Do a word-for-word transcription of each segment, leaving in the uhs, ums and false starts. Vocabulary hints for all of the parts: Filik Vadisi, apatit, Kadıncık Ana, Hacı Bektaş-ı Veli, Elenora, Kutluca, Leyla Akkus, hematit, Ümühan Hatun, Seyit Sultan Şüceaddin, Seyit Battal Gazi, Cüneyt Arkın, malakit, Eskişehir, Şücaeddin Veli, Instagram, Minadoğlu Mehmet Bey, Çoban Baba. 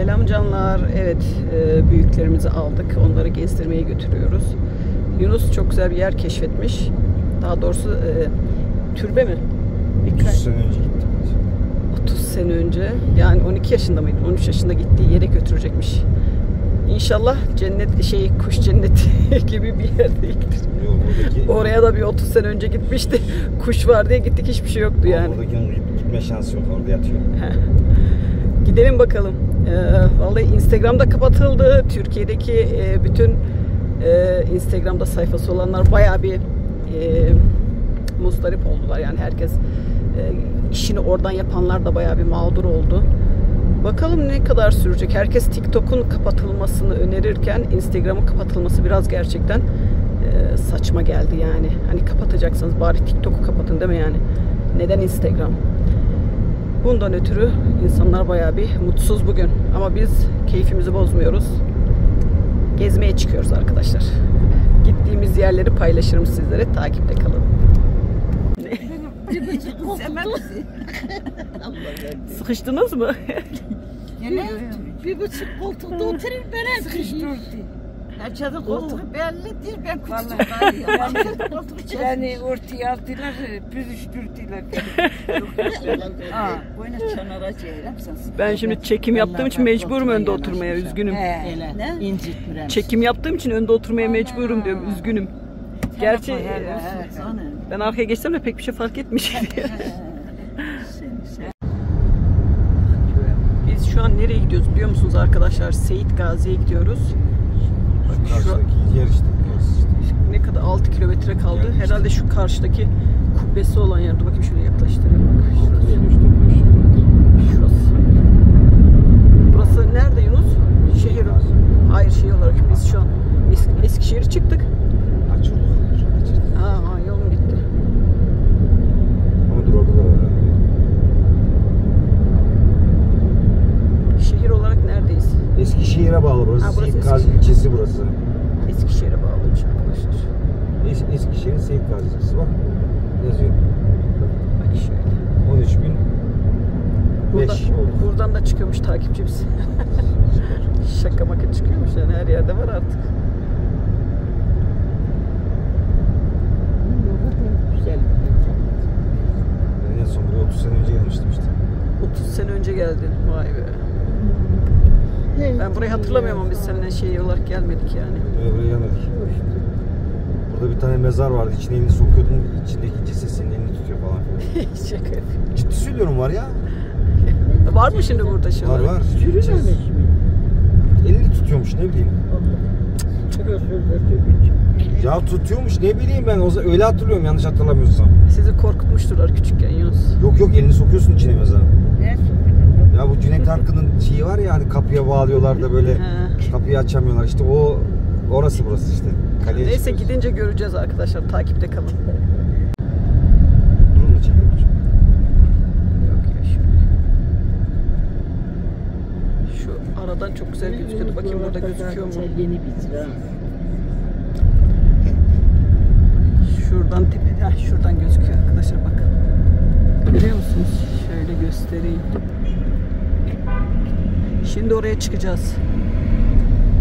Selam canlar. Evet, büyüklerimizi aldık. Onları gezdirmeye götürüyoruz. Yunus çok güzel bir yer keşfetmiş. Daha doğrusu e, türbe mi? otuz sene önce gittiniz. otuz sene önce. Yani on iki yaşında mıydı? on üç yaşında gittiği yere götürecekmiş. İnşallah cennet şey kuş cenneti gibi bir yerde gittik. Oraya da bir otuz sene önce gitmişti. Kuş var diye gittik, hiçbir şey yoktu yani. Gitme şansı yok, orada yatıyor. Gidelim bakalım. Ee, vallahi Instagram'da kapatıldı. Türkiye'deki e, bütün e, Instagram'da sayfası olanlar bayağı bir e, muzdarip oldular. Yani herkes e, işini oradan yapanlar da bayağı bir mağdur oldu. Bakalım ne kadar sürecek. Herkes TikTok'un kapatılmasını önerirken Instagram'ın kapatılması biraz gerçekten e, saçma geldi yani. Hani kapatacaksanız bari TikTok'u kapatın, değil mi yani? Neden Instagram? Bundan ötürü insanlar bayağı bir mutsuz bugün. Ama biz keyfimizi bozmuyoruz. Gezmeye çıkıyoruz arkadaşlar. Gittiğimiz yerleri paylaşırım sizlere. Takipte kalın. Sıkıştınız mı? Bir buçuk koltukta oturayım, ben sıkıştırdım. Herkesin koltuğu bellidir, ben küçücük. Yani ortaya aldılar, pürüştürdüler. Ben şimdi çekim yaptığım için mecburum önde oturmaya, üzgünüm. Çekim yaptığım için önde oturmaya mecburum diyorum, üzgünüm. Gerçi ben arkaya geçsem de pek bir şey fark etmeyecek. Biz şu an nereye gidiyoruz biliyor musunuz arkadaşlar? Seyit Gazi'ye gidiyoruz. Karşıdaki yer işte. Ne kadar? altı kilometre kaldı. Yer herhalde işte. Şu karşıdaki kubbesi olan yerde. Bakayım şöyle yaklaştırayım. Bak. Şurası. Burası nerede Yunus? Şehir. Hayır, şehir olarak biz şu an es Eskişehir'e çıktık. Açıldı. Aa, yolum gitti. Ama dur, orada da var. Şehir olarak neredeyiz? Eskişehir'e bağlı burası. Ha, burası Seyit Gazi ilçesi burası. Eskişehir'e bağlıymış arkadaşlar. Es Eskişehir'in Seyit Gazi ilçesi, bak. Yazıyor. Bak şöyle. on üç bin beş oldu. Buradan da çıkıyormuş takipçimiz. Şaka maka çıkıyormuş yani, her yerde var artık. Güzel. Ben en son buraya otuz sene önce gelmiştim işte. otuz sene önce geldin. Vay be. Ben burayı hatırlamıyorum ama biz seninle şey olarak gelmedik yani. Evet, buraya gelmedik. Burada bir tane mezar vardı. İçine elini sokuyordun. İçindeki ceset senin elini tutuyor falan filan. Şaka yapıyorum. Ciddi söylüyorum, var ya. Var mı şimdi burada şey? Var var. Yürüyeceğiz. Elini tutuyormuş, ne bileyim. Ya tutuyormuş, ne bileyim ben. O zaman öyle hatırlıyorum, yanlış hatırlamıyorsam. Sizi korkutmuşturlar küçükken Yunus. Yok yok, elini sokuyorsun içine mezarın. Ne? Ya bu Cüneyt Arkın'ın şeyi var ya, hani kapıya bağlıyorlar da böyle He. kapıyı açamıyorlar. İşte o orası burası işte. Kaleye neyse çıkıyoruz. Gidince göreceğiz arkadaşlar. Takipte kalın. Durun mu çekiyorsun? Yok ya şöyle. Şu aradan çok güzel gözüküyordu. Bakayım burada gözüküyor mu? Şuradan tepeden, şuradan gözüküyor arkadaşlar, bak. Görüyor musunuz? Şöyle göstereyim. Şimdi oraya çıkacağız.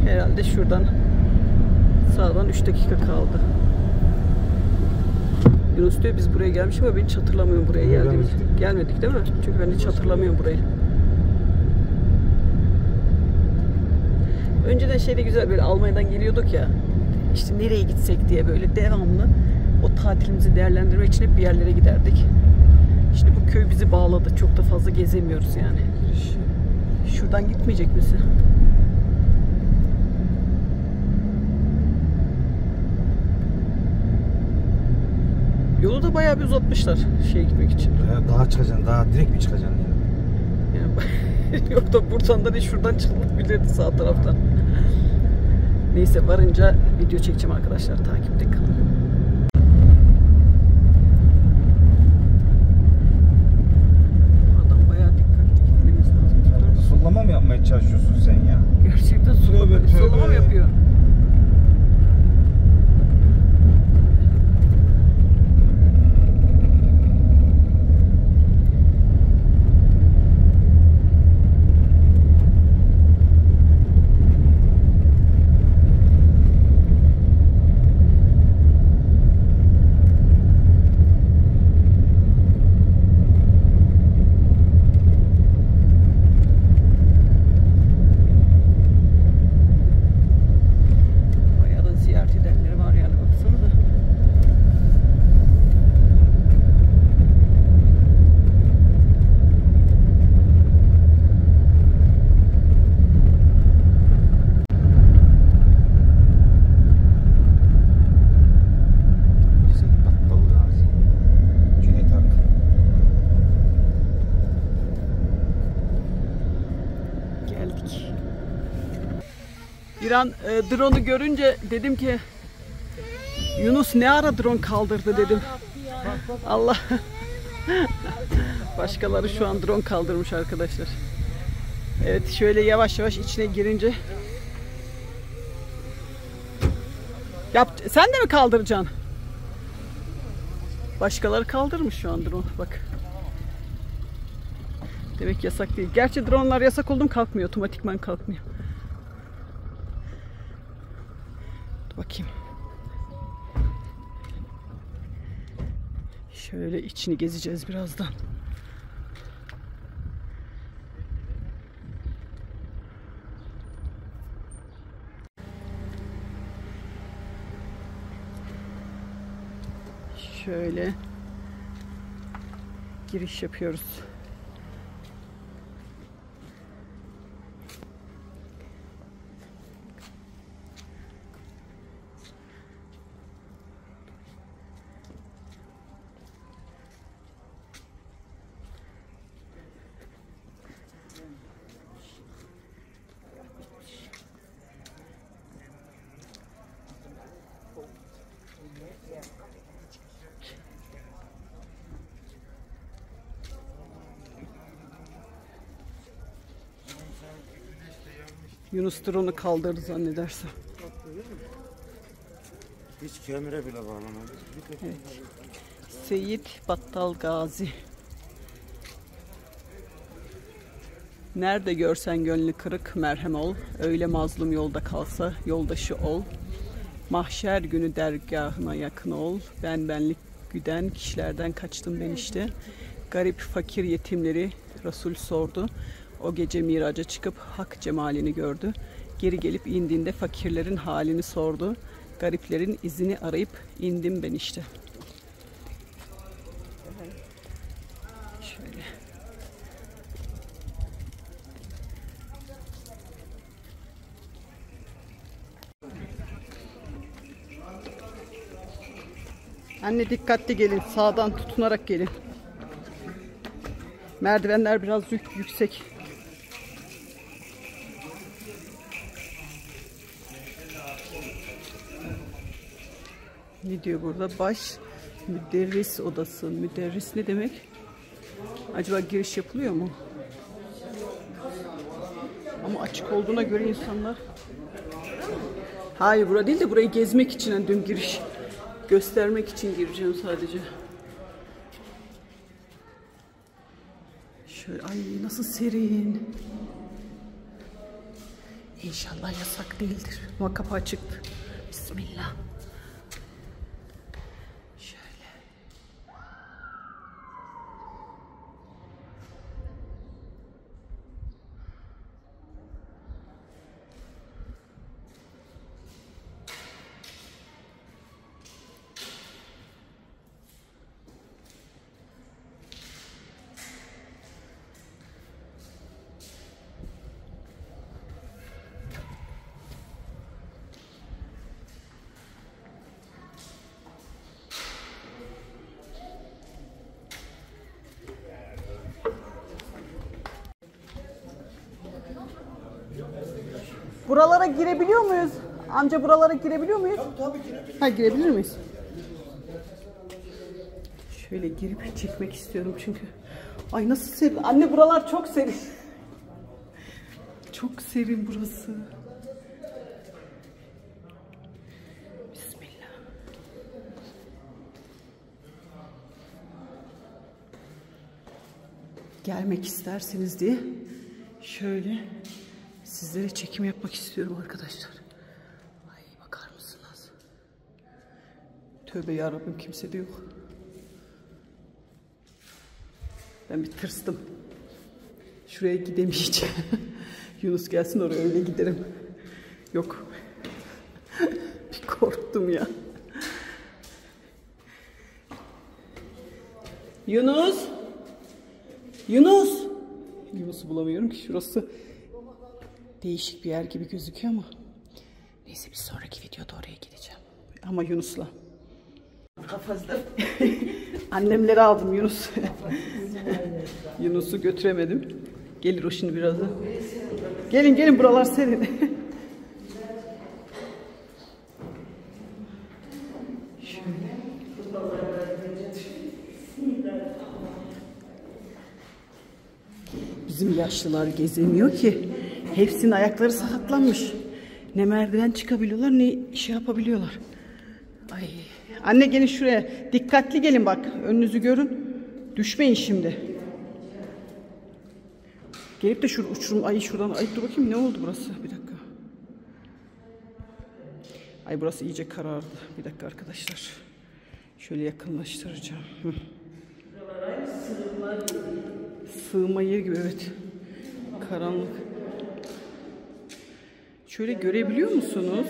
Herhalde şuradan sağdan üç dakika kaldı. Yunus diyor biz buraya gelmişim ama ben hiç hatırlamıyorum buraya geldiğimizi. Gelmedik değil mi? Çünkü ben hiç hatırlamıyorum burayı. Önceden şeyde güzel, böyle Almanya'dan geliyorduk ya. İşte nereye gitsek diye böyle devamlı o tatilimizi değerlendirmek için hep bir yerlere giderdik. Şimdi bu köy bizi bağladı. Çok da fazla gezemiyoruz yani. Şuradan gitmeyecek misin? Yolu da bayağı bir uzatmışlar şey gitmek için. Daha çıkacaksın, daha direkt mi çıkacaksın yani? Yani yok da Bursa'dan hiç şuradan çıkılabilirdi sağ taraftan. Neyse, varınca video çekeceğim arkadaşlar, takipte kalın. Sulama mı yapmaya çalışıyorsun sen ya? Gerçekten sulama, sulama mı yapıyor? geldik. İran e, drone'u görünce dedim ki Yunus ne ara drone kaldırdı dedim. Allah. Başkaları şu an drone kaldırmış arkadaşlar. Evet, şöyle yavaş yavaş içine girince. Yap, sen de mi kaldıracaksın? Başkaları kaldırmış şu an drone, bak. Demek yasak değil. Gerçi drone'lar yasak oldu mu kalkmıyor, otomatikman kalkmıyor. Dur bakayım. Şöyle içini gezeceğiz birazdan. Şöyle giriş yapıyoruz. Yunus drone'u kaldırdı zannedersem. Hiç kömüre bile bağlamadı. Evet. Seyit Battal Gazi. Nerede görsen gönlü kırık merhem ol. Öyle mazlum yolda kalsa yoldaşı ol. Mahşer günü dergahına yakın ol. Ben benlik güden kişilerden kaçtım ben işte. Garip fakir yetimleri Resul sordu. O gece miraca çıkıp hak cemalini gördü. Geri gelip indiğinde fakirlerin halini sordu. Gariplerin izini arayıp indim ben işte. Şöyle. Anne dikkatli gelin. Sağdan tutunarak gelin. Merdivenler biraz yüksek. Ne diyor burada? Baş müderris odası. Müderris ne demek? Acaba giriş yapılıyor mu? Ama açık olduğuna göre insanlar... Hayır, bura değil de burayı gezmek için. Yani dün giriş göstermek için gireceğim sadece. Şöyle, ay nasıl serin. İnşallah yasak değildir. Ama kapı açıktı. Bismillah. Buralara girebiliyor muyuz? Amca buralara girebiliyor muyuz? Tabii, tabii girebiliyor. Ha, girebilir miyiz? Şöyle girip çekmek istiyorum çünkü. Ay nasıl serin. Anne buralar çok serin. Çok serin burası. Bismillah. Gelmek isterseniz diye şöyle sizlere çekim yapmak istiyorum arkadaşlar. Ay bakar mısınız? Tövbe yarabbim, kimse de yok. Ben bir tırstım. Şuraya gidemeyeceğim. Yunus gelsin oraya, öyle giderim. Yok. Bir korktum ya. Yunus! Yunus! Yunus'u bulamıyorum ki, şurası değişik bir yer gibi gözüküyor ama neyse, bir sonraki videoda oraya gideceğim. Ama Yunus'la. Kafasını. Annemleri aldım Yunus. Yunus'u götüremedim. Gelir o şimdi birazdan. Gelin gelin, buralar serin. Bizim yaşlılar gezemiyor ki. Hepsinin ayakları sakatlanmış. Ne merdiven çıkabiliyorlar ne şey yapabiliyorlar. Ay. Anne gelin şuraya. Dikkatli gelin bak. Önünüzü görün. Düşmeyin şimdi. Gelip de şu uçurum. Ay şuradan. Ay dur bakayım ne oldu burası. Bir dakika. Ay burası iyice karardı. Bir dakika arkadaşlar. Şöyle yakınlaştıracağım. Hı. Sığınma yeri gibi evet. Karanlık. Şöyle görebiliyor musunuz?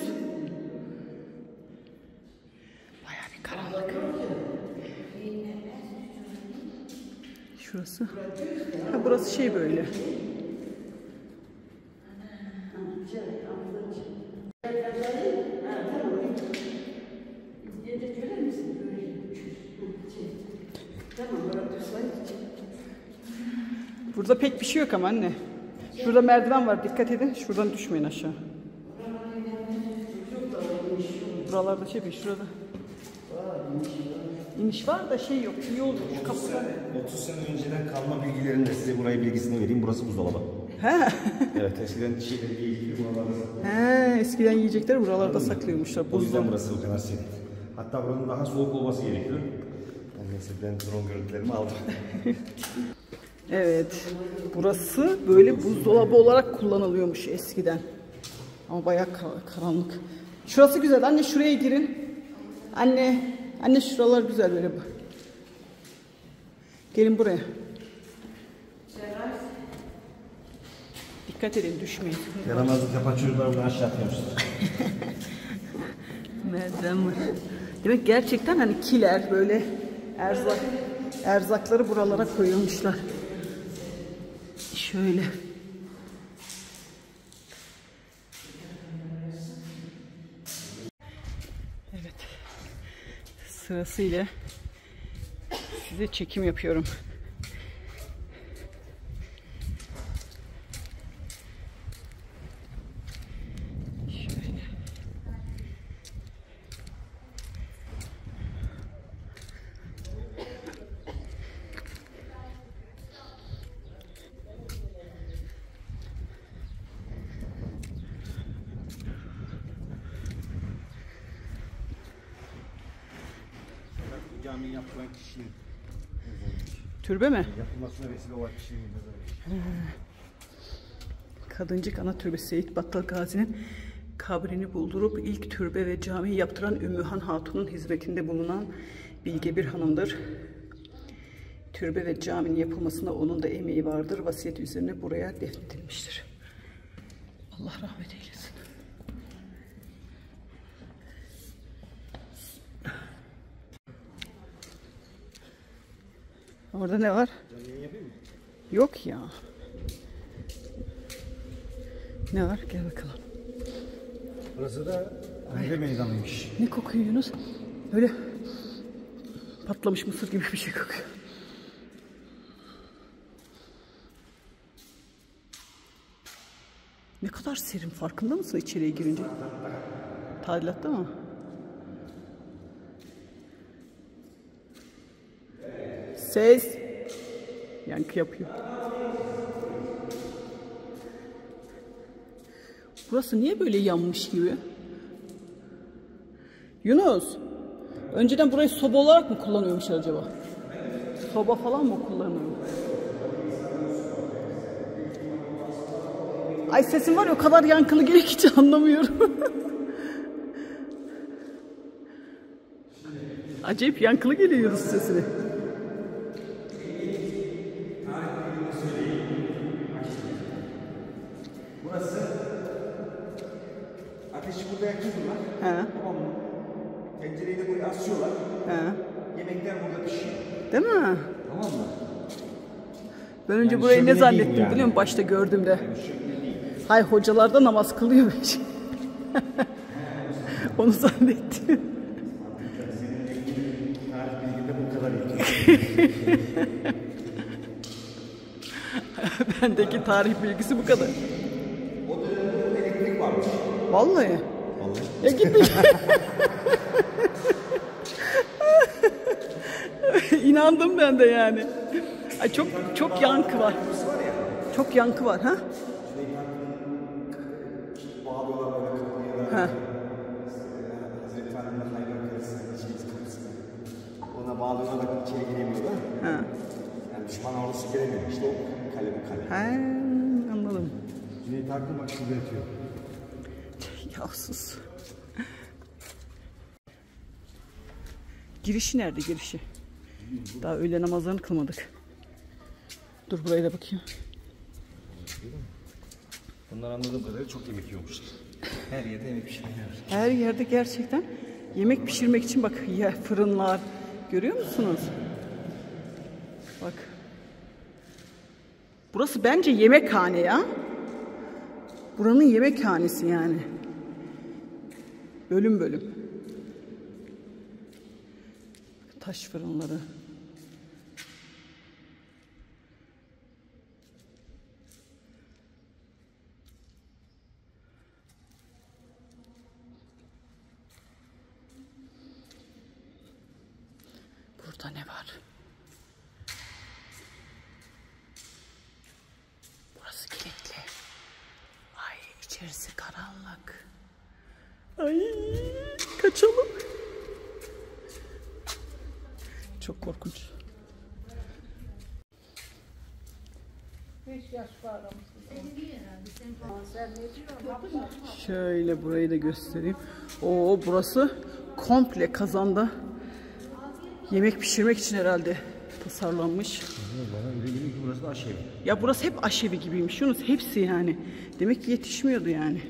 Bayağı bir karanlık. Şurası. Ha, burası şey böyle. Burada pek bir şey yok ama anne. Şurada merdiven var, dikkat edin. Şuradan düşmeyin aşağı. Buralarda şey bir şurada. İniş var da şey yok. İyi oldu şu kapıda. otuz sene önceden kalma bilgilerini de size burayı bilgisini vereyim. Burası buzdolabı. He. Evet, eskiden şeyleri yiyecekleri buralarda saklıyormuşlar. He, eskiden yiyecekleri buralarda saklıyormuşlar. O yüzden burası o kadar serin. Hatta buranın daha soğuk olması gerekiyor. Ben mesela drone görüntülerimi aldım. Evet, burası böyle buzdolabı olarak kullanılıyormuş eskiden. Ama bayağı karanlık. Şurası güzel. Anne şuraya girin. Anne, anne şuralar güzel böyle. Gelin buraya. Dikkat edin, düşmeyin. Yaramazlık yapan çocuklar buradan aşağı atıyormuşlar. Nereden var? Demek gerçekten hani kiler böyle erzak, erzakları buralara koyulmuşlar. Şöyle. Evet. Sırasıyla size çekim yapıyorum. Şöyle. Yapılan kişinin türbe mi? Yapılmasına vesile olan kişinin mezarı. Kadıncık Ana Türbesi, Seyit Battal Gazi'nin kabrini buldurup ilk türbe ve cami yaptıran Ümühan Hatun'un hizmetinde bulunan bilge bir hanımdır. Türbe ve caminin yapılmasında onun da emeği vardır. Vasiyet üzerine buraya defnedilmiştir. Allah rahmet eylesin. Orada ne var? Yok ya. Ne var? Gel bakalım. Burası da Hande meydanıymış. Ne kokuyor Yunus? Böyle patlamış mısır gibi bir şey kokuyor. Ne kadar serin, farkında mısın içeriye girince? Tadilatta mı? Ses yankı yapıyor. Burası niye böyle yanmış gibi? Yunus, önceden burayı soba olarak mı kullanıyormuş acaba? Soba falan mı kullanıyor? Ay sesin var ya, o kadar yankılı geliyor ki hiç anlamıyorum. Acayip yankılı geliyor Yunus sesini. Asıyorlar. He. Yemekler burada pişiyor. Değil mi? Tamam mı? Ben önce yani burayı ne zannettim yani, biliyor musun? Başta gördüğümde. Yani hay hocalar da namaz kılıyor. Onu zannettim. Tarih bilgide bu kadar iyi. Bendeki tarih bilgisi bu kadar. O dönemde elektrik varmış. Vallahi. Vallahi. Ya gittik. İnandım ben de yani. Ay çok çok yankı var. Çok yankı var ha? Ha. Ona bağlıyorlar da içeri giremiyorlar. Ha. Yani düşman orası giremiyor. İşte o kale bu kale. Ha, anladım. Cüneyt Arkın bak şurada yatıyor. Yavsuz. Girişi nerede girişi? Daha öğle namazlarını kılmadık. Dur buraya da bakayım. Bunlar anladığım kadarıyla çok yemek yiyormuşlar. Her yerde yemek pişiriyorlar. Her yerde gerçekten yemek pişirmek için bak ya fırınlar görüyor musunuz? Bak. Burası bence yemekhane ya. Buranın yemekhanesi yani. Bölüm bölüm. Taş fırınları. Burada ne var? Burası kilitli. Ay içerisi karanlık. Ay kaçalım. Çok korkunç. Şöyle burayı da göstereyim. Oo burası komple kazanda yemek pişirmek için herhalde tasarlanmış. Bana öyle geliyor ki burası da aşevi. Ya burası hep aşevi gibiymiş Yunus. Hepsi yani. Demek ki yetişmiyordu yani.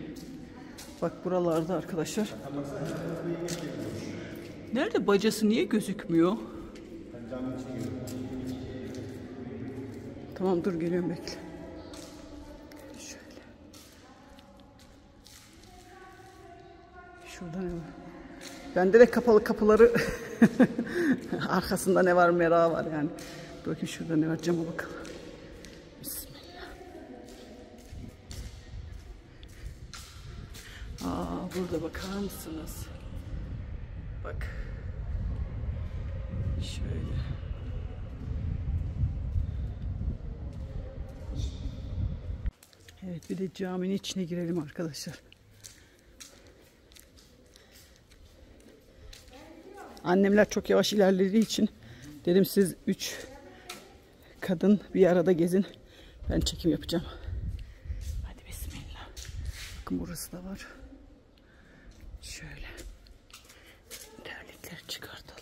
Bak buralarda arkadaşlar. Nerede bacası? Niye gözükmüyor? Tamam dur geliyorum bekle. Şöyle. Şurada ne var? Bende de kapalı kapıları arkasında ne var merak var yani. Bakın şurada ne var cama bakalım. Bismillah. Aa burada bakar mısınız? Bak. Şöyle. Evet bir de caminin içine girelim arkadaşlar. Annemler çok yavaş ilerlediği için dedim siz üç kadın bir arada gezin. Ben çekim yapacağım. Hadi bismillah. Bakın burası da var. Şöyle. Terlikleri çıkartalım.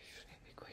Şuraya bir koy.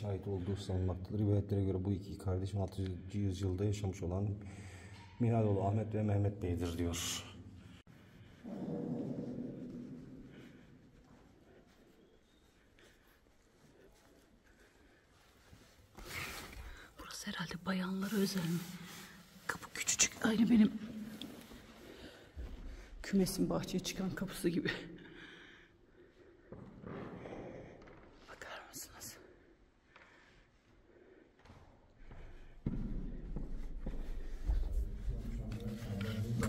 Şahit olduğu sanılmaktadır. Rivayetlere göre bu iki kardeş altıncı yüzyılda yaşamış olan Minadoğlu Ahmet ve Mehmet Bey'dir diyor. Burası herhalde bayanlara özel mi? Kapı küçücük. Aynı benim kümesin bahçeye çıkan kapısı gibi.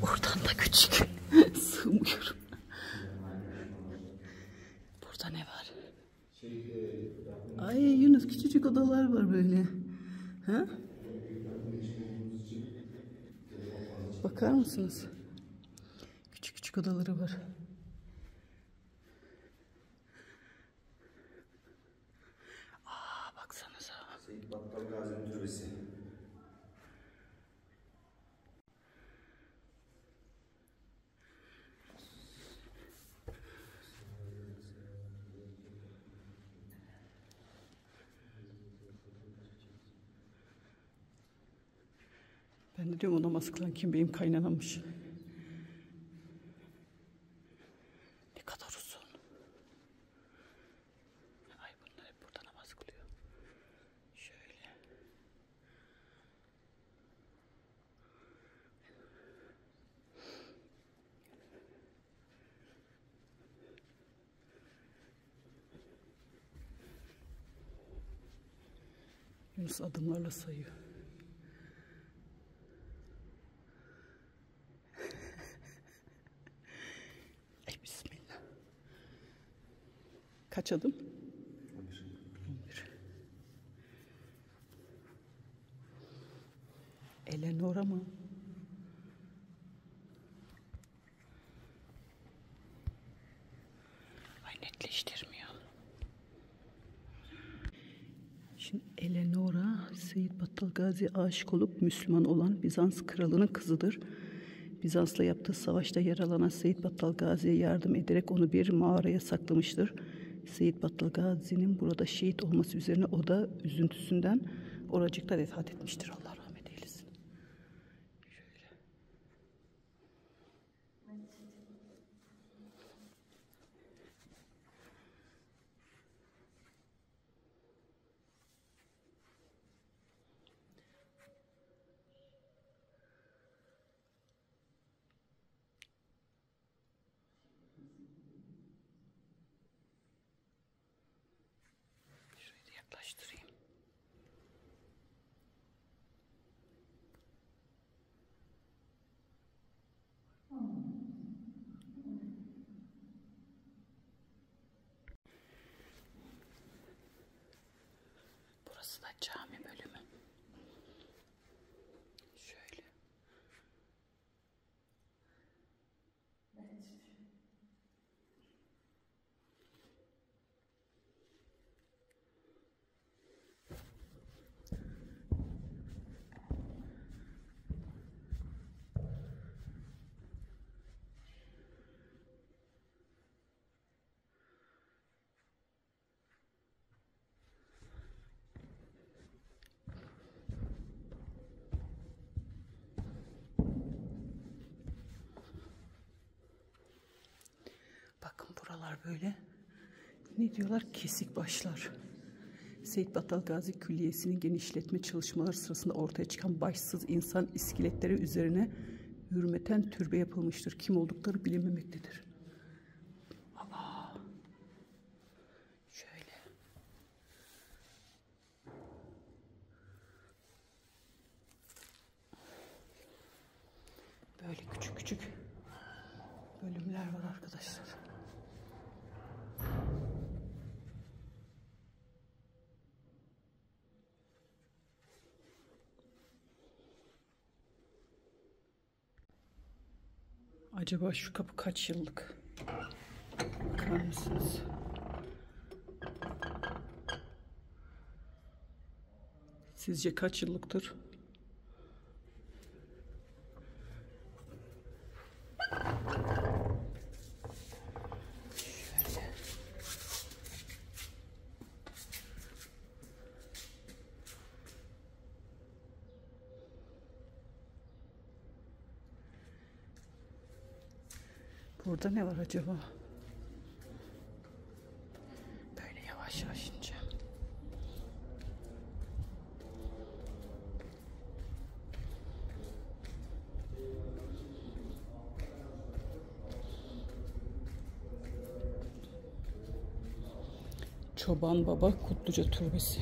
Oradan da küçük. Sığmıyorum. Burada ne var? Ay Yunus küçücük odalar var böyle. Ha? Bakar mısınız? Küçük küçük odaları var. Aa baksanıza. Seyit Battal Gazi'nin türbesi. Ben de diyorum o namaz kılan kim, benim kaynanamış. Ne kadar uzun. Ay bunlar hep burada namaz kılıyor. Şöyle. Yunus adımlarla sayıyor. Kaç adım? on bir. Elenora mı? Ay netleştirmiyor. Şimdi Elenora, Seyit Battal Gazi aşık olup Müslüman olan Bizans kralının kızıdır. Bizans'la yaptığı savaşta yaralanan Seyit Battal Gazi'ye yardım ederek onu bir mağaraya saklamıştır. Seyit Battal Gazi'nin burada şehit olması üzerine o da üzüntüsünden oracıkta vefat etmiştir. Allah rahmet eylesin. Şöyle. Yaklaştırayım. Burası da cami bölümü. Şöyle. Evet. Böyle ne diyorlar? Kesik başlar. Seyit Battal Gazi Külliyesi'nin genişletme çalışmaları sırasında ortaya çıkan başsız insan iskeletleri üzerine hürmeten türbe yapılmıştır. Kim oldukları bilinmemektedir. Aa, şöyle. Böyle küçük küçük bölümler var arkadaşlar. Acaba şu kapı kaç yıllık? Bakar mısınız? Sizce kaç yıllıktır? Burada ne var acaba? Böyle yavaş yavaş ineceğim. Çoban Baba Kutluca Türbesi.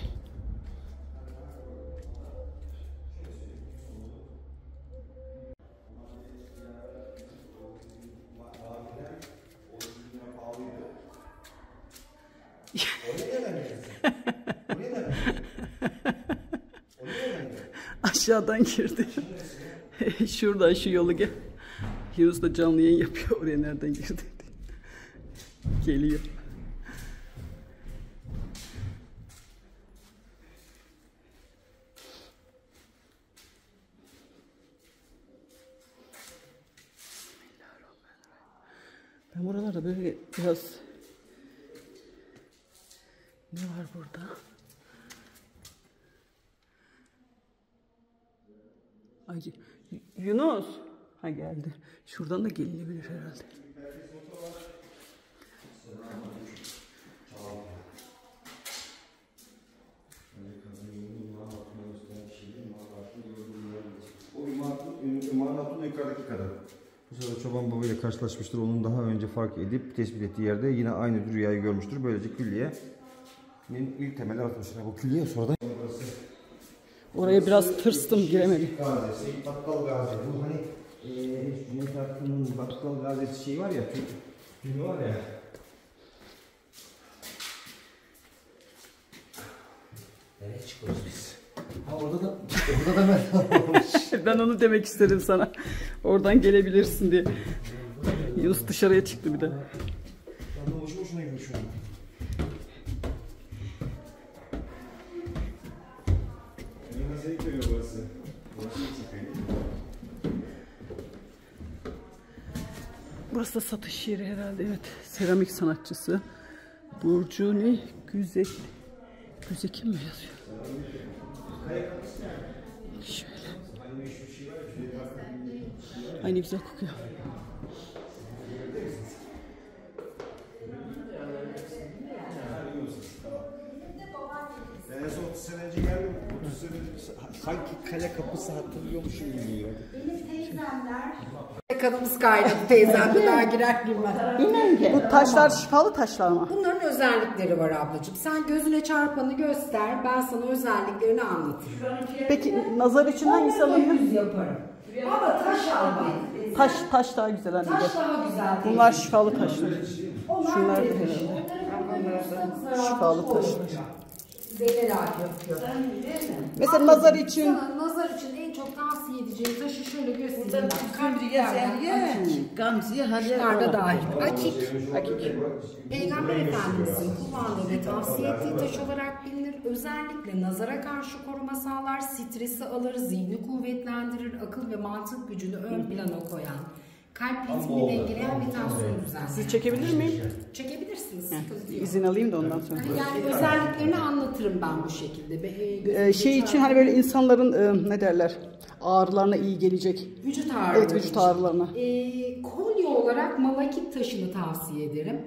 Aşağıdan girdi. Şuradan şu yolu gel. Yunus da canlı yayın yapıyor. Oraya nereden girdi? Geliyor. Ben buralarda böyle biraz... Ne var burada? Yunus. Ha geldi. Şuradan da gelinebilir herhalde. Ümühan Hatun yukarıdaki kadar. Bu sırada Çoban Baba ile karşılaşmıştır. Onun daha önce fark edip tespit ettiği yerde yine aynı rüyayı görmüştür. Böylece külliyenin ilk temeli atmıştır. Bu külliye sonradan... Burası. Oraya biraz tırstım, giremedim. Seyit Battal Gazi. Bu hani Cüneyt Arkın'ın Battal Gazi'si şeyi var ya, filmi var ya. Nereye çıkıyoruz biz? Ha orada da, orada da ben ben onu demek istedim sana. Oradan gelebilirsin diye. Yunus dışarıya çıktı bir de. Ben de hoşuma hoşuna gidiyor şu an. Burası da satış yeri herhalde, evet. Seramik sanatçısı. Burcu ne? Güzel. Güzekin mi yazıyor? Şöyle. Aynı güzel kokuyor. En son otuz sene önce geldim. Sanki kale kapısı hatırlıyormuşum gibi ya. Benim teyzemler. Kanımız kaynadı teyzem de daha girer girmez. Bu taşlar şifalı taşlar mı? Bunların özellikleri var ablacığım. Sen gözüne çarpanı göster. Ben sana özelliklerini anlatayım. Peki nazar için hangisi alınır? Yüz yaparım. Ama taş al bak. Taş, taş daha güzel anne. Taş daha güzel. Bunlar şifalı taşlar. Şunlar da herhalde. Şifalı taşlar. Mesela abi, nazar için nazar için en çok tavsiye edeceğimiz taşı şöyle göstereyim. Kambriye seriye, gamziye harcılarda dahil. Akik. Akik. Peygamber Efendimiz'in kullandığı ve tavsiye ettiği taş olarak bilinir. Özellikle nazara karşı koruma sağlar, stresi alır, zihni kuvvetlendirir, akıl ve mantık gücünü ön plana koyan, kalp ritmini dengeleyen bir tansiyon düzenler. Siz çekebilir miyim? Çekebilirsiniz. Heh, izin alayım da ondan sonra. Yani, yani özelliklerini anlatırım ben bu şekilde. Be, e, şey için hani böyle insanların e, ne derler ağrılarına iyi gelecek. Vücut ağrıları. Evet, vücut ağrılarına. E, kolye olarak malakit taşını tavsiye ederim.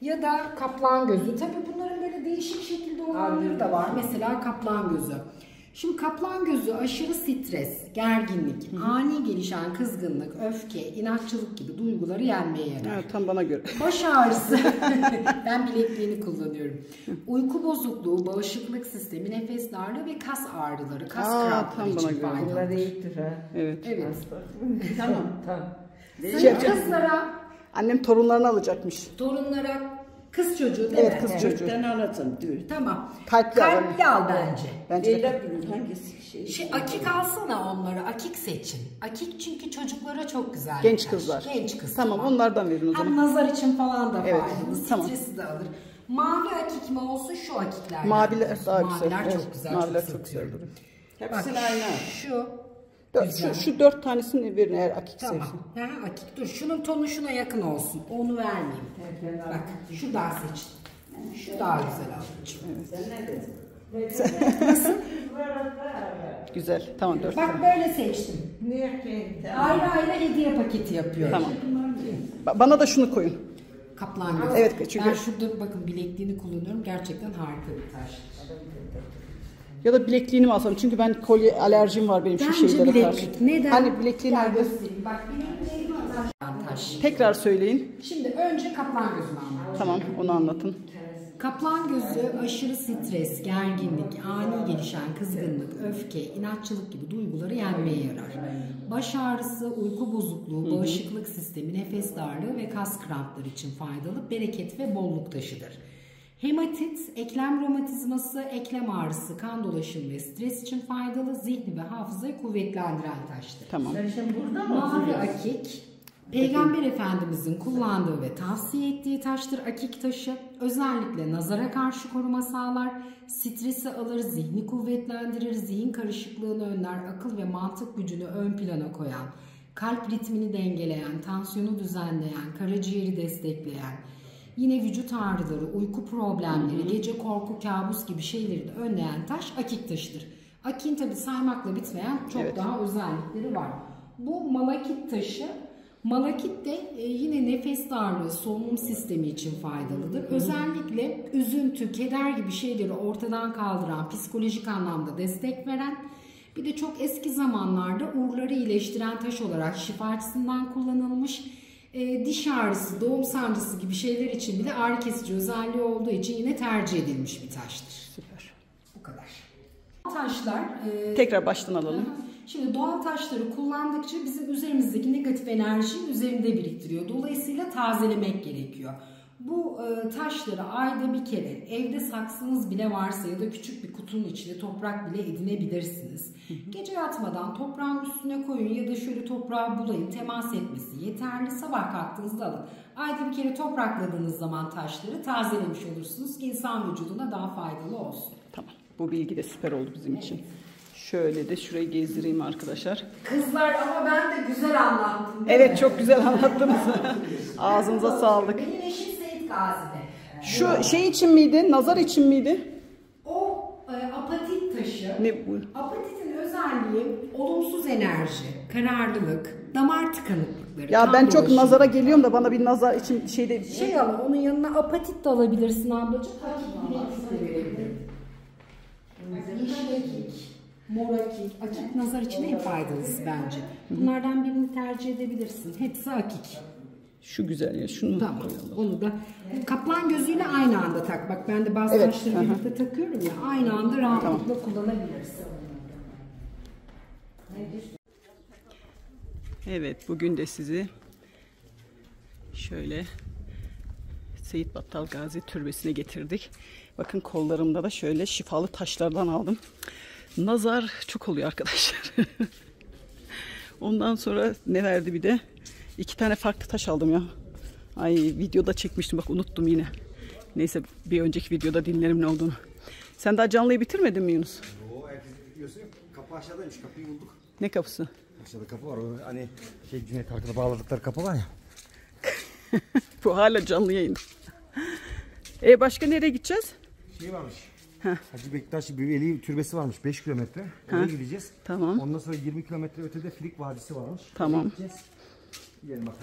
Ya da kaplan gözü. Tabii bunların böyle değişik şekilde olanları da var. Mesela kaplan gözü. Şimdi kaplan gözü aşırı stres, gerginlik, Hı. ani gelişen kızgınlık, öfke, inatçılık gibi duyguları yenmeye yarar. Evet, tam bana göre. Baş ağrısı, ben bilekliğini kullanıyorum. Uyku bozukluğu, bağışıklık sistemi, nefes darlığı ve kas ağrıları, kas krampları için faydalıdır. Bunlar değildir ha. Evet. Evet. Tamam. Tamam. Kızlara... Annem torunlarını alacakmış. Torunlara... Kız çocuğu değil evet, mi? Kız çocuğu. Evet, alalım diyor. Tamam. Kalpli, kalpli al bence. Bence Leyla bilir hangisi şey. Şey akik alsana onları. Akik seçin. Akik çünkü çocuklara çok güzel. Genç gider. Kızlar. Genç kız. Tamam, tamam, onlardan verin o zaman. Hem nazar için falan da evet, faydalı. Tamam. Stresi de alır. Mavi akik mi olsun şu akikler? Maviler daha güzel. Maviler evet, çok güzel. Maviler çok, çok güzel. Hepsi aynı. Şu. Dört, şu, şu dört tanesini verin eğer akik tamam. Sevsin. Ha, akik dur. Şunun tonu şuna yakın olsun. Onu vermeyeyim. Evet, bak şu daha seçin. Şu daha güzel almışım. Evet. Sen ne dedin? Nasıl? Güzel. Tamam dört. Bak tamam. Böyle seçtim. Ayrı ayrı hediye paketi yapıyorum. Tamam. Bana da şunu koyun. Kaplan gözü. Evet, çünkü... Ben şurada bakın bilekliğini kullanıyorum. Gerçekten harika bir taş. Ya da bilekliğini mi alsam? Çünkü ben kolye alerjim var benim şu şeylere karşı. Neden? Hani bilekliğini al göstereyim. Bak bilekliğini al. Tekrar söyleyin. Şimdi önce kaplan gözünü anlatın. Tamam, onu anlatın. Kaplan gözü aşırı stres, gerginlik, ani gelişen kızgınlık, öfke, inatçılık gibi duyguları yenmeye yarar. Baş ağrısı, uyku bozukluğu, bağışıklık sistemi, nefes darlığı ve kas krampları için faydalı, bereket ve bolluk taşıdır. Hematit, eklem romatizması, eklem ağrısı, kan dolaşımı ve stres için faydalı, zihni ve hafızayı kuvvetlendiren taştır. Tamam. Mavi akik, Peygamber Efendimizin kullandığı ve tavsiye ettiği taştır akik taşı. Özellikle nazara karşı koruma sağlar, stresi alır, zihni kuvvetlendirir, zihin karışıklığını önler, akıl ve mantık gücünü ön plana koyan, kalp ritmini dengeleyen, tansiyonu düzenleyen, karaciğeri destekleyen, yine vücut ağrıları, uyku problemleri, gece korku, kabus gibi şeyleri de önleyen taş akik taşıdır. Akin tabi saymakla bitmeyen çok evet. Daha özellikleri var. Bu malakit taşı. Malakit de yine nefes darlığı, solunum sistemi için faydalıdır. Özellikle üzüntü, keder gibi şeyleri ortadan kaldıran, psikolojik anlamda destek veren, bir de çok eski zamanlarda uğurları iyileştiren taş olarak şifa açısından kullanılmış. E, diş ağrısı, doğum sancısı gibi şeyler için bile ağrı kesici özelliği olduğu için yine tercih edilmiş bir taştır. Süper. Bu kadar. Taşlar... E, Tekrar baştan alalım. Şimdi doğal taşları kullandıkça bizim üzerimizdeki negatif enerjiyi üzerinde biriktiriyor. Dolayısıyla tazelemek gerekiyor. Bu e, taşları ayda bir kere evde saksınız bile varsa ya da küçük bir kutunun içinde toprak bile edinebilirsiniz. Gece yatmadan toprağın üstüne koyun ya da şöyle toprağa bulayın, temas etmesi yeterli. Sabah kalktığınızda alın. Ayda bir kere toprakladığınız zaman taşları tazelemiş olursunuz ki insan vücuduna daha faydalı olsun. Tamam, bu bilgi de süper oldu bizim evet. için. Şöyle de şurayı gezdireyim arkadaşlar. Kızlar ama ben de güzel anlattım. Evet, çok güzel anlattınız. Ağzımıza sağlık. Benim eşim Seyit Gazi'de. Şu evet. şey için miydi? Nazar için miydi? O e, apatit taşı. Ne bu? Apatitin özelliği olumsuz enerji, kararlılık, damar tıkanıklıkları. Ya ben çok ulaşım. nazara geliyorum da bana bir nazar için şeyde... Şey al, onun yanına apatit de alabilirsin ablacığım. Hakik. Morakik, akik nazar için en faydalısı bence. Bunlardan birini tercih edebilirsin. Hepsi akik. Şu güzel ya, şunu tamam, koyalım. Onu da kaplan gözüyle aynı anda tak. Bak ben de bazı evet. taşları birlikte takıyorum ya. Aynı anda rahatlıkla tamam. kullanabilirsin. Evet, bugün de sizi şöyle Seyit Battal Gazi Türbesi'ne getirdik. Bakın kollarımda da şöyle şifalı taşlardan aldım. Nazar çok oluyor arkadaşlar. Ondan sonra ne verdi bir de? İki tane farklı taş aldım ya. Ay, videoda çekmiştim bak, unuttum yine. Neyse, bir önceki videoda dinlerim ne olduğunu. Sen daha canlıyı bitirmedin mi Yunus? Yo, herkes bitiriyorsun. Kapı aşağıdaymış, kapıyı bulduk. Ne kapısı? Aşağıda kapı var. O, hani şey, Cüneyt Arkın'a bağladıkları kapı var ya. Bu hala canlı yayın. E başka nereye gideceğiz? Şey varmış. Heh. Hacı Bektaş-ı Veli türbesi varmış beş kilometre. Oraya gideceğiz. Tamam. Ondan sonra yirmi kilometre ötede Filik Vadisi varmış. Tamam.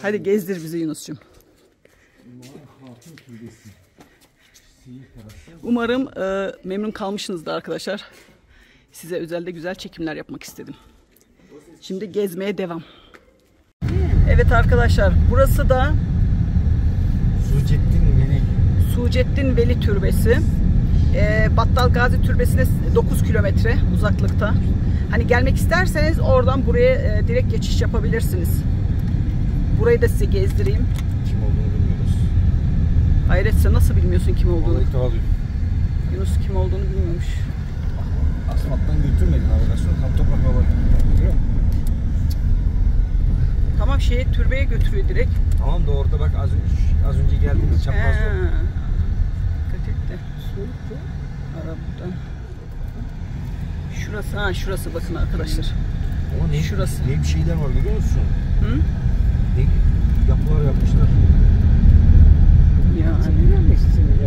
Hadi gezdir bizi Yunus'cum. Umarım e, memnun kalmışsınızdır arkadaşlar. Size özelde güzel çekimler yapmak istedim. Şimdi gezmeye devam. Evet arkadaşlar, burası da Şücaeddin Veli. Şücaeddin Veli türbesi. Battal Gazi Türbesi'ne dokuz kilometre uzaklıkta. Hani gelmek isterseniz oradan buraya direkt geçiş yapabilirsiniz. Burayı da size gezdireyim. Kim olduğunu bilmiyoruz. Hayretse nasıl bilmiyorsun kim olduğunu? Yunus kim olduğunu bilmiyormuş. Asfalttan götürmedin arkadaşlar. Tam toprak baba götürüyor. Tamam, şeye, türbeye götürüyor direkt. Tamam da orada bak az önce, az önce geldiğimiz çapraz yol. Arap'tan. Şurası, ha şurası bakın arkadaşlar. O ne? Şurası. Ne bir şeyler var görüyor musun? Hı? Ne yapılar yapmışlar. Ya ne yapmak istiyorlar?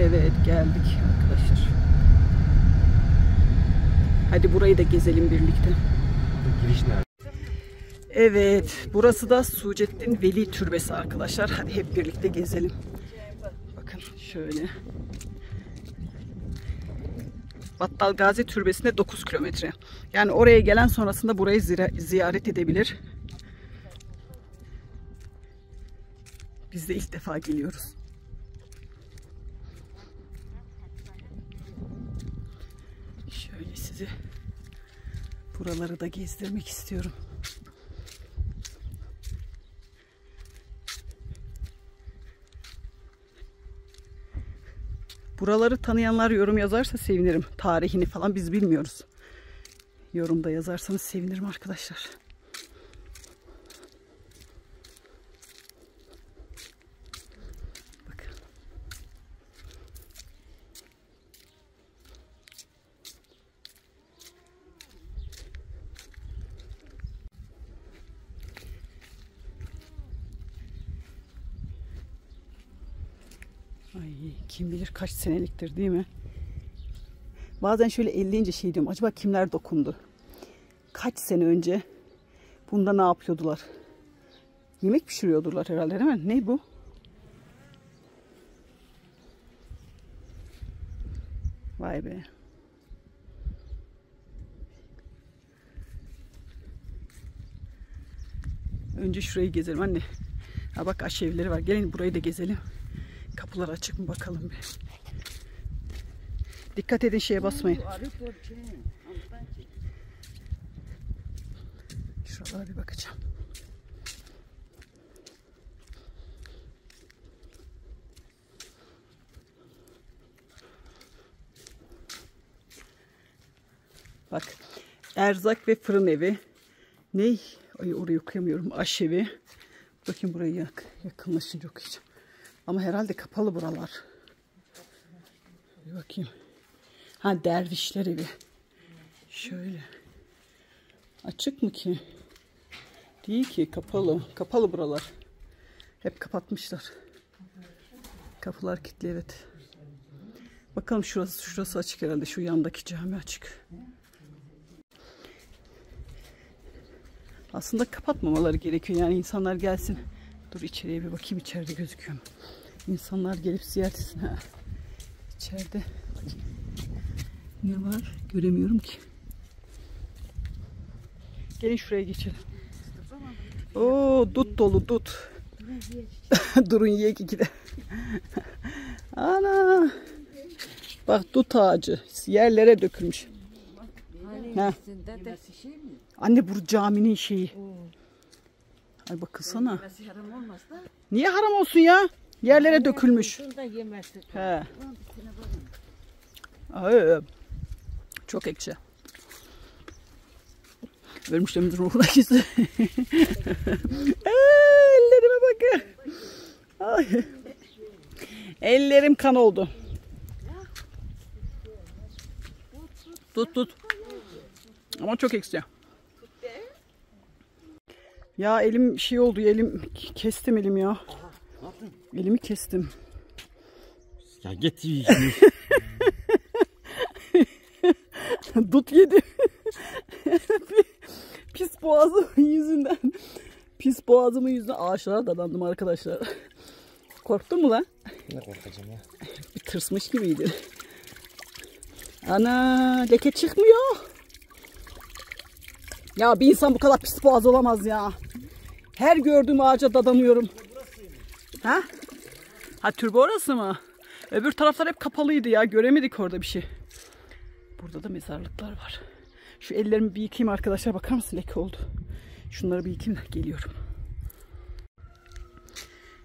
Evet, geldik arkadaşlar. Hadi burayı da gezelim birlikte. Giriş nerede? Evet, burası da Şücaeddin Veli Türbesi arkadaşlar. Hadi hep birlikte gezelim. Bakın şöyle. Battal Gazi Türbesi'ne dokuz kilometre. Yani oraya gelen sonrasında burayı ziyaret edebilir. Biz de ilk defa geliyoruz. Buraları da gezdirmek istiyorum. Buraları tanıyanlar yorum yazarsa sevinirim. Tarihini falan biz bilmiyoruz. Yorumda yazarsanız sevinirim arkadaşlar. Ay, kim bilir kaç seneliktir değil mi? Bazen şöyle elleyince şey diyorum, acaba kimler dokundu? Kaç sene önce bunda ne yapıyordular? Yemek pişiriyordular herhalde değil mi? Ne bu? Vay be. Önce şurayı gezelim anne. Ha bak aş evleri var. Gelin burayı da gezelim. Kapılar açık mı bakalım bir. Dikkat edin şeye basmayın. Şuralara bir bakacağım. Bak erzak ve fırın evi. Ney? Ay orayı okuyamıyorum. Aşevi. Bakın burayı yak yakınlaşınca okuyacağım. Ama herhalde kapalı buralar. Bir bakayım. Ha dervişler evi. Şöyle. Açık mı ki? Değil ki, kapalı. Kapalı buralar. Hep kapatmışlar. Kapılar kilitli evet. Bakalım şurası şurası açık herhalde. Şu yandaki cami açık. Aslında kapatmamaları gerekiyor. Yani insanlar gelsin. Dur içeriye bir bakayım. İçeride gözüküyor mu? İnsanlar gelip ziyaret etsin. Ha. İçeride. Bakayım. Ne var? Göremiyorum ki. Gelin şuraya geçelim. Oo dut dolu dut. Durun yiyek ikide. Ana. Bak dut ağacı. Yerlere dökülmüş. Ha. Anne bu caminin şeyi. Ay bakılsana. Niye haram olsun ya? Yerlere dökülmüş. He. Ay, çok ekşi. Vermişlerimizin ruhuna gizli. Ellerime bakın. Ay. Ellerim kan oldu. Tut tut. Ama çok ekşi. Ya elim şey oldu ya, elim kestim elim ya. Elimi kestim. Ya git yiyeceğim. Dut yedim. Pis boğazımın yüzünden. Pis boğazımın yüzünden ağaçlara dadandım arkadaşlar. Korktun mu lan? Ne korkacağım ya? Bir tırsmış gibiydi. Ana leke çıkmıyor. Ya bir insan bu kadar pis boğaz olamaz ya. Her gördüğüm ağaca dadanıyorum. Ha? Ha türbe orası mı? Öbür taraflar hep kapalıydı ya. Göremedik orada bir şey. Burada da mezarlıklar var. Şu ellerimi bir yıkayayım arkadaşlar. Bakar mısın leke oldu. Şunları bir yıkayayım da geliyorum.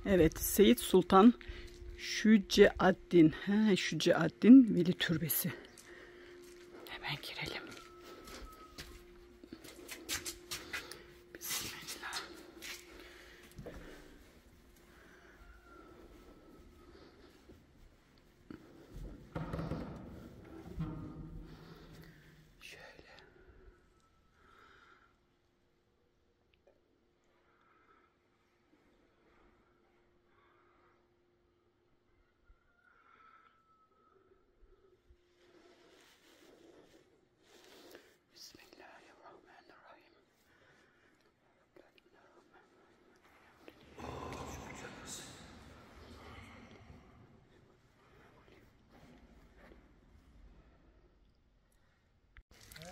Evet. Seyit Sultan Şüceaddin. He, Şüceaddin Veli Türbesi. Hemen girelim.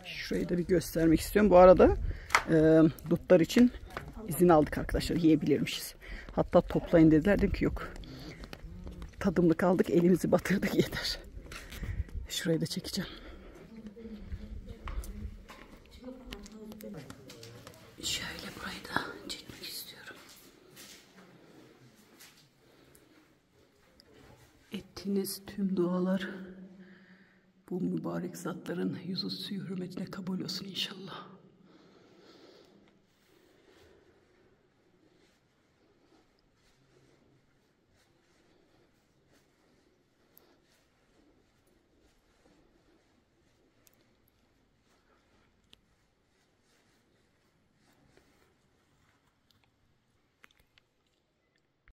Şurayı da bir göstermek istiyorum. Bu arada e, dutlar için izin aldık arkadaşlar. Yiyebilirmişiz. Hatta toplayın dediler. Dedim ki yok. Tadımlık aldık. Elimizi batırdık. Yeter. Şurayı da çekeceğim. Şöyle burayı da çekmek istiyorum. Ettiğiniz tüm dualar bu mübarek zatların yüzü suyu hürmetine kabul olsun inşallah.